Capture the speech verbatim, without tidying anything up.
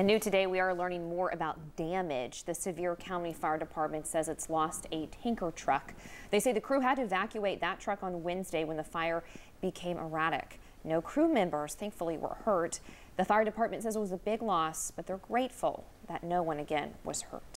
And new today, we are learning more about damage. The Sevier County Fire Department says it's lost a tanker truck. They say the crew had to evacuate that truck on Wednesday when the fire became erratic. No crew members, thankfully, were hurt. The fire department says it was a big loss, but they're grateful that no one again was hurt.